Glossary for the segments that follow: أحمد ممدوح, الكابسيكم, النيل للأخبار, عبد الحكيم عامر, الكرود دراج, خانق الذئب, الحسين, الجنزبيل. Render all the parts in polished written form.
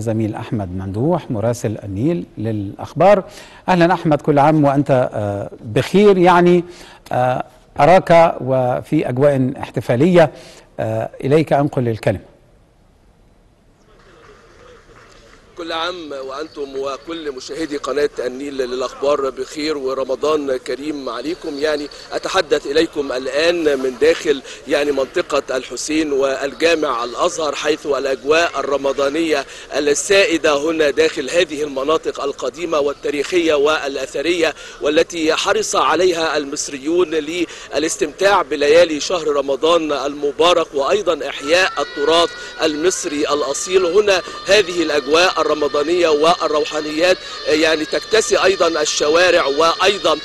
زميل أحمد ممدوح مراسل النيل للأخبار. أهلا أحمد، كل عام وأنت بخير. يعني أراك وفي أجواء احتفالية، إليك أنقل الكلمة. كل عام وأنتم وكل مشاهدي قناة النيل للأخبار بخير ورمضان كريم عليكم. يعني أتحدث إليكم الآن من داخل يعني منطقة الحسين والجامع الأزهر، حيث الأجواء الرمضانية السائدة هنا داخل هذه المناطق القديمة والتاريخية والأثرية، والتي حرص عليها المصريون للاستمتاع بليالي شهر رمضان المبارك وأيضا إحياء التراث المصري الأصيل. هنا هذه الأجواء الرمضانية والروحانيات يعني تكتسي أيضا الشوارع وأيضا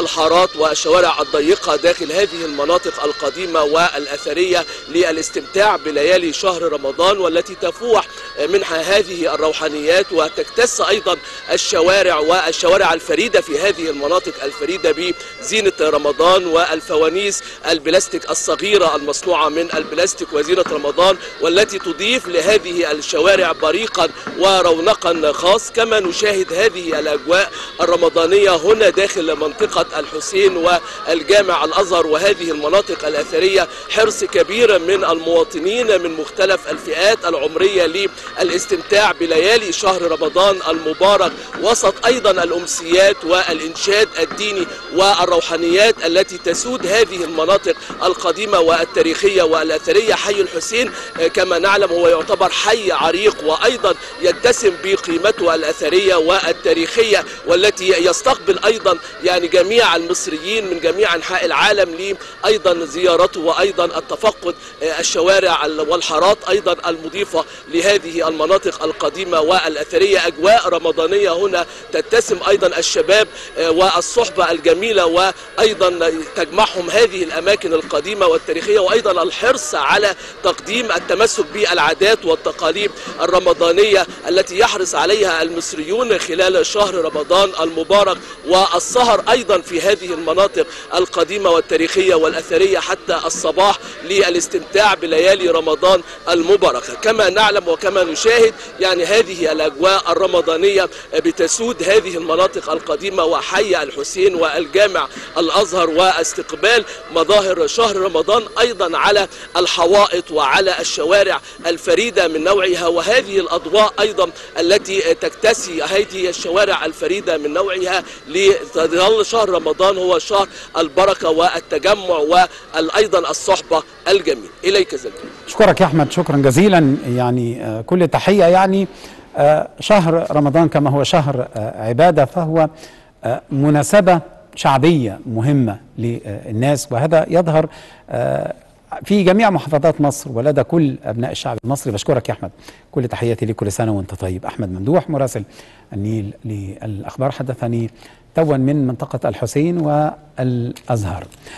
الحارات والشوارع الضيقة داخل هذه المناطق القديمة والأثرية للاستمتاع بليالي شهر رمضان، والتي تفوح منها هذه الروحانيات وتكتس أيضا الشوارع الفريدة في هذه المناطق الفريدة بزينة رمضان والفوانيس البلاستيك الصغيرة المصنوعة من البلاستيك وزينة رمضان، والتي تضيف لهذه الشوارع بريقا ورونقا خاص. كما نشاهد هذه الأجواء الرمضانية هنا داخل منطقة الحسين والجامع الأزهر وهذه المناطق الأثرية، حرص كبير من المواطنين من مختلف الفئات العمرية للاستمتاع بليالي شهر رمضان المبارك، وسط أيضا الأمسيات والإنشاد الديني والروحانيات التي تسود هذه المناطق القديمة والتاريخية والأثرية. حي الحسين كما نعلم هو يعتبر حي عريق، وأيضا يتسم بقيمته الأثرية والتاريخية، والتي يستقبل أيضا يعني جميع المصريين من جميع أنحاء العالم أيضا زيارته، وأيضا التفقد الشوارع والحارات أيضا المضيفة لهذه المناطق القديمة والأثرية. أجواء رمضانية هنا تتسم أيضا الشباب والصحبة الجميلة، وأيضا تجمعهم هذه الأماكن القديمة والتاريخية، وأيضا الحرص على تقديم التمسك بالعادات والتقاليد الرمضانية التي يحرص عليها المصريون خلال شهر رمضان المبارك، والسهر أيضا في هذه المناطق القديمة والتاريخية والأثرية حتى الصباح للاستمتاع بليالي رمضان المباركة. كما نعلم وكما نشاهد يعني هذه الأجواء الرمضانية بتسود هذه المناطق القديمة وحي الحسين والجامع الأزهر، واستقبال مظاهر شهر رمضان أيضا على الحوائط وعلى الشوارع الفريدة من نوعها، وهذه الأضواء أيضا التي تكتسي هذه الشوارع الفريدة من نوعها، ليظل شهر رمضان هو شهر البركة والتجمع وأيضا الصحبة الجميل. إليك زلمي. أشكرك يا أحمد، شكرا جزيلا، يعني كل تحية. يعني شهر رمضان كما هو شهر عبادة، فهو مناسبة شعبية مهمة للناس، وهذا يظهر في جميع محافظات مصر ولدى كل أبناء الشعب المصري. بشكرك يا أحمد، كل تحياتي لك، كل سنة وأنت طيب. أحمد ممدوح مراسل النيل للأخبار حدثني توا من منطقة الحسين والأزهر.